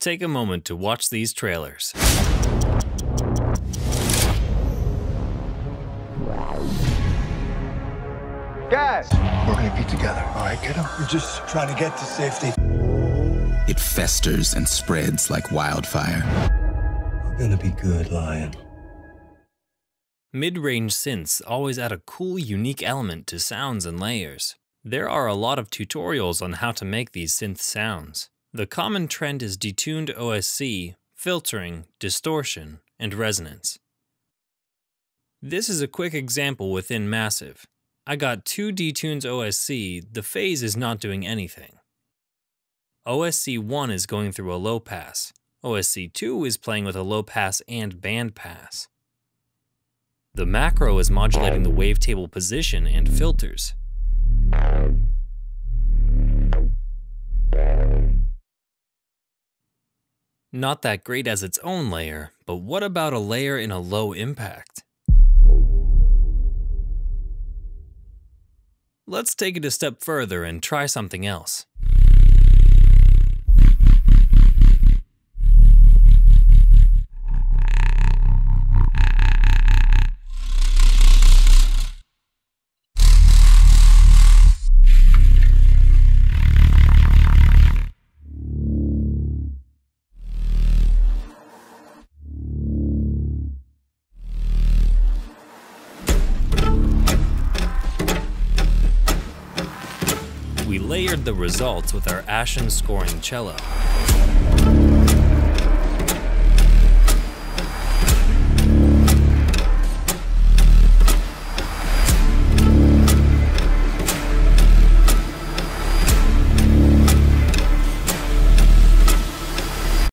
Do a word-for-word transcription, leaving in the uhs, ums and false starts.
Take a moment to watch these trailers. Guys, we're gonna be together, all right, kiddo? We're just trying to get to safety. It festers and spreads like wildfire. We're gonna be good, Lion. Mid-range synths always add a cool, unique element to sounds and layers. There are a lot of tutorials on how to make these synth sounds. The common trend is detuned O S C, filtering, distortion, and resonance. This is a quick example within Massive. I got two detunes O S C, the phase is not doing anything. O S C one is going through a low pass, O S C two is playing with a low pass and band pass. The macro is modulating the wavetable position and filters. Not that great as its own layer, but what about a layer in a low impact? Let's take it a step further and try something else. We layered the results with our Ashen Scoring Cello.